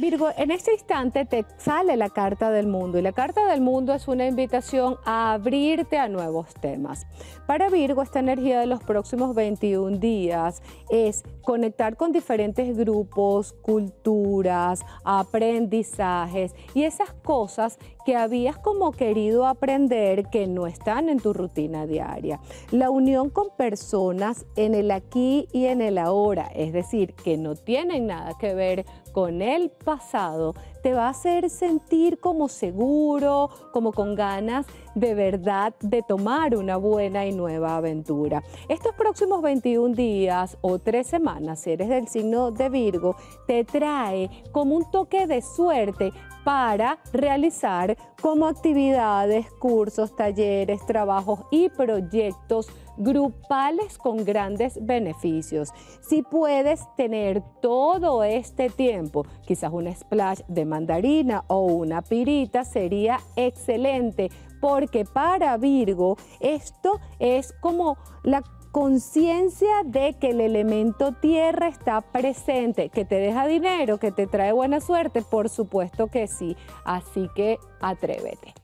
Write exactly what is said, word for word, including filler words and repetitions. Virgo, en este instante te sale la carta del mundo, y la carta del mundo es una invitación a abrirte a nuevos temas. Para Virgo, esta energía de los próximos veintiún días es conectar con diferentes grupos, culturas, aprendizajes y esas cosas que habías como querido aprender que no están en tu rutina diaria. La unión con personas en el aquí y en el ahora, es decir, que no tienen nada que ver con el pasado, te va a hacer sentir como seguro, como con ganas de verdad de tomar una buena y nueva aventura. Estos próximos veintiún días o tres semanas, si eres del signo de Virgo, te trae como un toque de suerte para realizar como actividades, cursos, talleres, trabajos y proyectos grupales con grandes beneficios. Si puedes tener todo este tiempo, quizás un splash de mandarina o una pirita sería excelente, porque para Virgo esto es como la conciencia de que el elemento tierra está presente, que te deja dinero, que te trae buena suerte, por supuesto que sí, así que atrévete.